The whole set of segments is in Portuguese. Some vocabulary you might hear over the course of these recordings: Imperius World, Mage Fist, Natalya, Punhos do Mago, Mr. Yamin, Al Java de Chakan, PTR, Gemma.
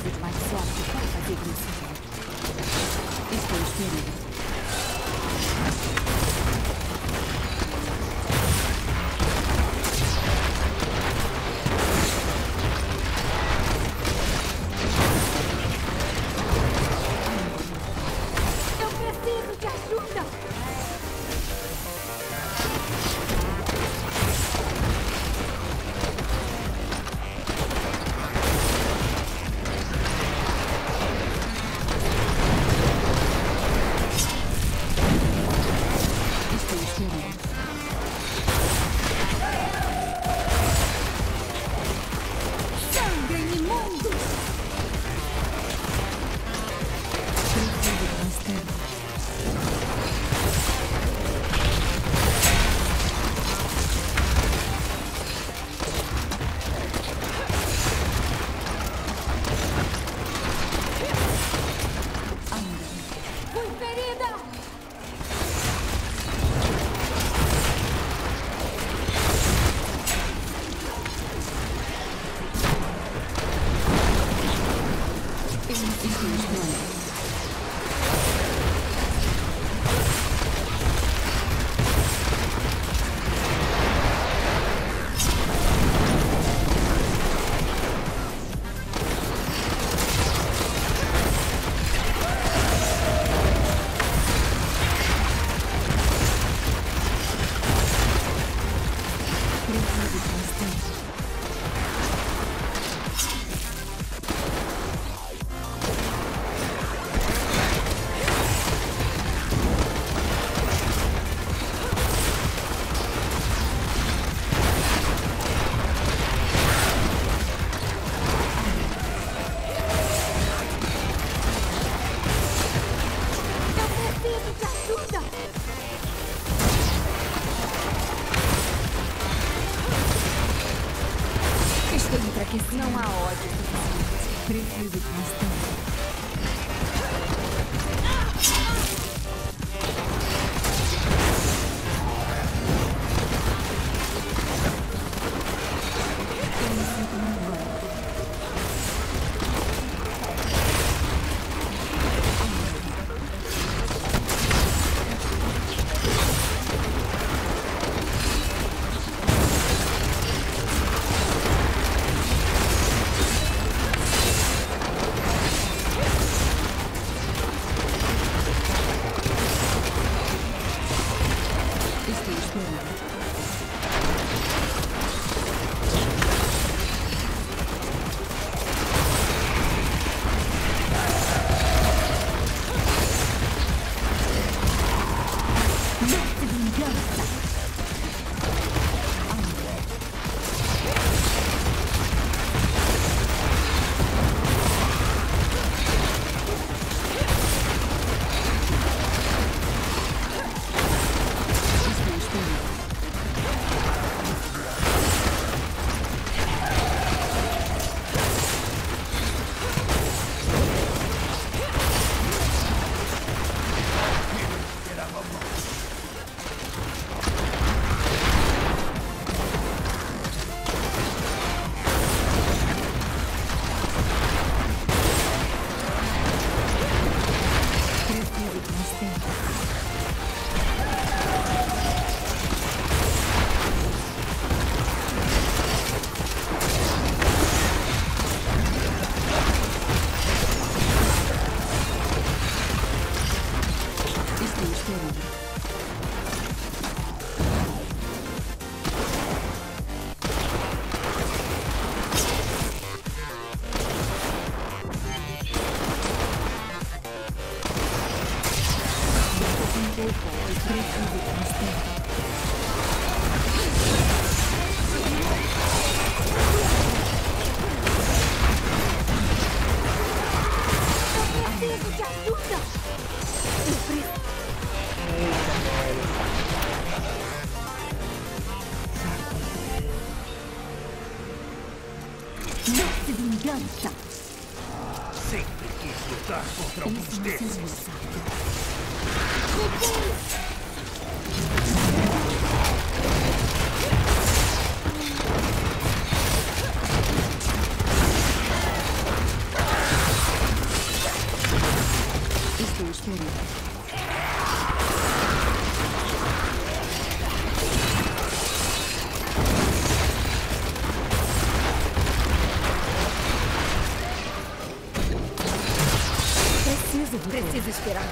visit myself to try to give me something. Estou escondido. Preciso esperar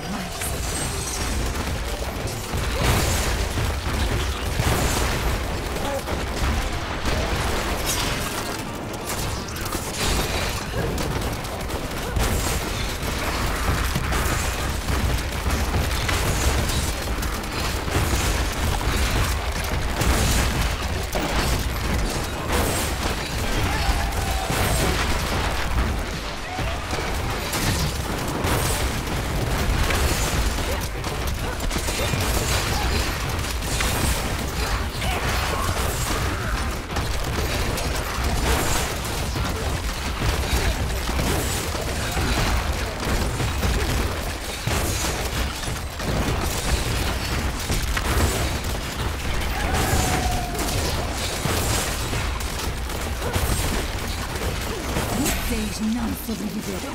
sobreviveram.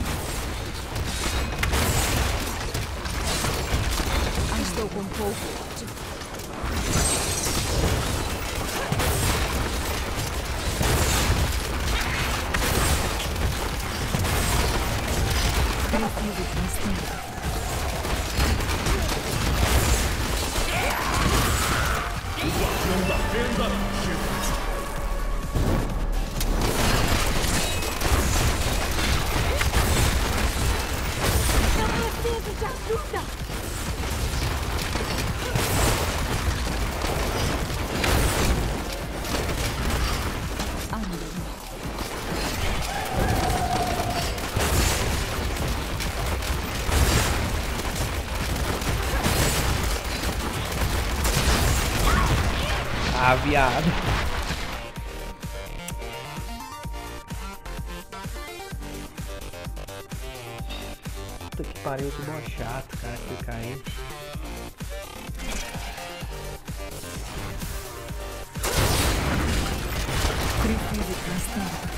Estou com pouco ódio. Prefiro transformar. O guardião da fenda chega. Ah, viado. Parei o tubo chato, cara, que caiu. Prefiro cansar.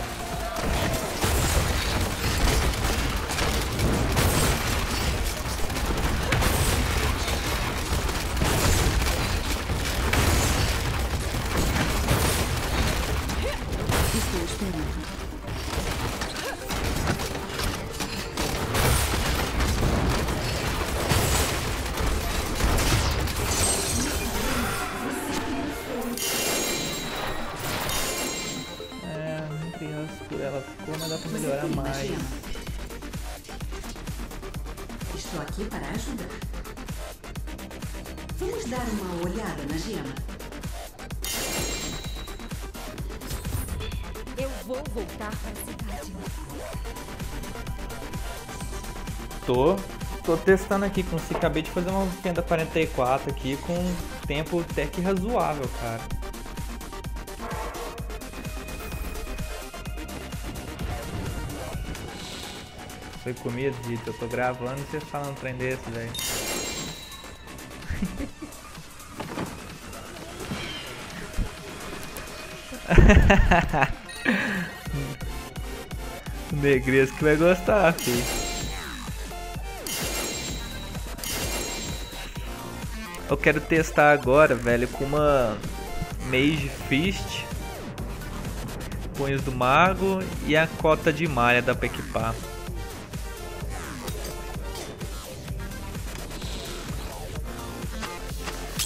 Estou esperando. Estou aqui para ajudar. Vamos dar uma olhada na Gemma. Eu vou voltar para a cidade. Tô testando aqui com se acabei de fazer uma fenda 44 aqui com um tempo até que razoável, cara. Foi comida, Dito. Eu tô gravando e vocês falam um trem desse, velho. Negresco que vai gostar, filho. Eu quero testar agora, velho, com uma Mage Fist, Punhos do Mago e a cota de malha dá pra equipar.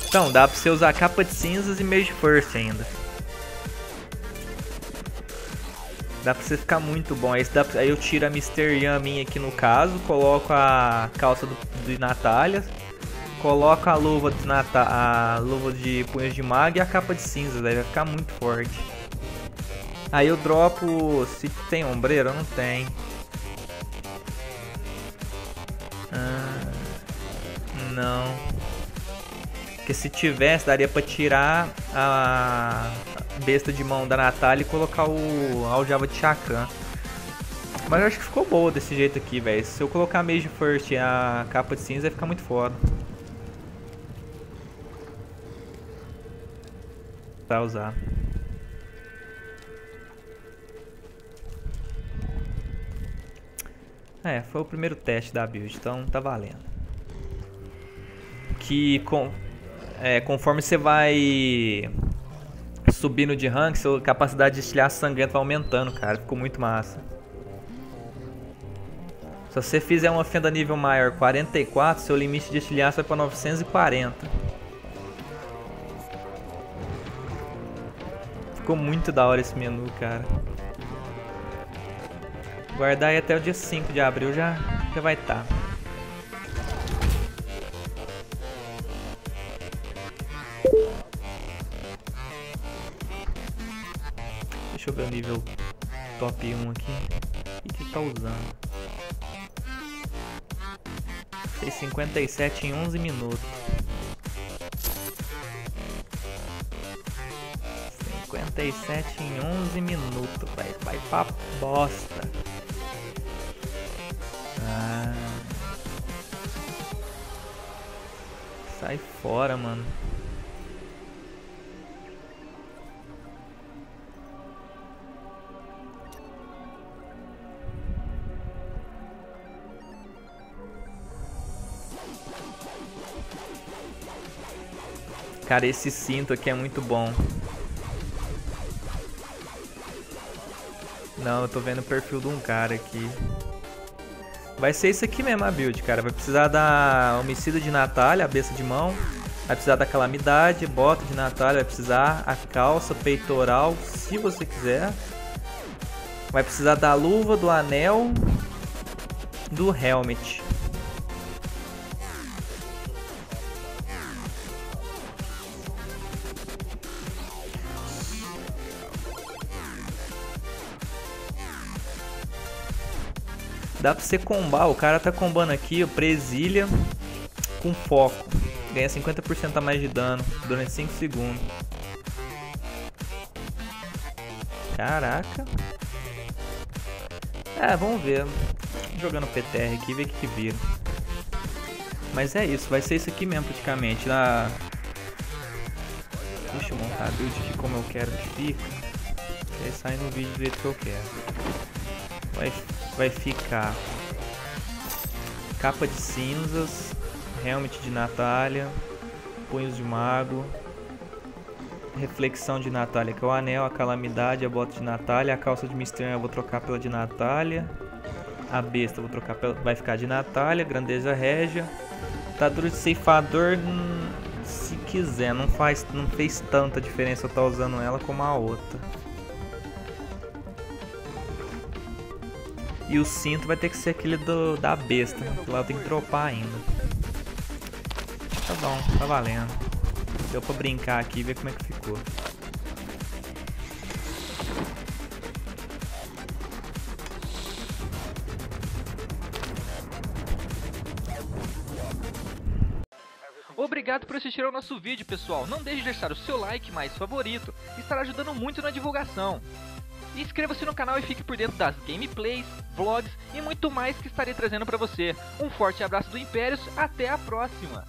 Então, dá pra você usar capa de cinzas e Mage Fist ainda. Dá pra você ficar muito bom. Aí, aí eu tiro a Mr. Yamin aqui no caso, coloco a calça de Natalya, coloco a luva de punhos de mago e a capa de cinzas, aí vai ficar muito forte. Aí eu dropo... se tem ombreira? Não tem. Não. Porque se tivesse, daria pra tirar a besta de mão da Natalya e colocar o Al Java de Chakan. Mas eu acho que ficou boa desse jeito aqui, velho. Se eu colocar a Mage Fist e a capa de cinza, vai ficar muito foda. Pra usar. É, foi o primeiro teste da build, então tá valendo. que conforme você vai subindo de rank, sua capacidade de estilhaço sangrento vai aumentando, cara. Ficou muito massa. Se você fizer uma fenda nível maior 44, seu limite de estilhaço vai para 940. Ficou muito da hora esse menu, cara. Guardar aí até o dia 5 de abril já vai estar. Deixa eu ver o nível top 1 aqui. O que tá usando? Fez 57 em 11 minutos. 57 em 11 minutos, velho. Vai pra bosta. Ah. Sai fora, mano. Cara, esse cinto aqui é muito bom. Não, eu tô vendo o perfil de um cara aqui. Vai ser isso aqui mesmo a build, cara. Vai precisar da homicida de Natalya, a besta de mão. Vai precisar da calamidade, bota de Natalya. Vai precisar a calça, peitoral, se você quiser. Vai precisar da luva, do anel, do helmet. Dá pra você combar, o cara tá combando aqui, ó, presilha com foco. Ganha 50% a mais de dano durante 5 segundos. Caraca. É, vamos ver. Jogando PTR aqui, ver o que vira. Mas é isso, vai ser isso aqui mesmo praticamente. Lá... Deixa eu montar a build aqui como eu quero que fica. E aí sai no vídeo do jeito que eu quero. Vai ficar capa de cinzas, helmet de Natalya, punhos de mago, reflexão de Natalya, que é o anel, a calamidade, a bota de Natalya, a calça de Mr. Yamin eu vou trocar pela de Natalya, a besta eu vou trocar pela, vai ficar de Natalya, grandeza régia, atadura de ceifador, se quiser, não fez tanta diferença eu estar usando ela como a outra. E o cinto vai ter que ser aquele da besta, né? Lá eu tenho que dropar ainda. Tá bom, tá valendo. Deu pra brincar aqui e ver como é que ficou. Obrigado por assistir ao nosso vídeo, pessoal. Não deixe de deixar o seu like mais favorito. Estará ajudando muito na divulgação. Inscreva-se no canal e fique por dentro das gameplays, vlogs e muito mais que estarei trazendo para você. Um forte abraço do Impérius, até a próxima!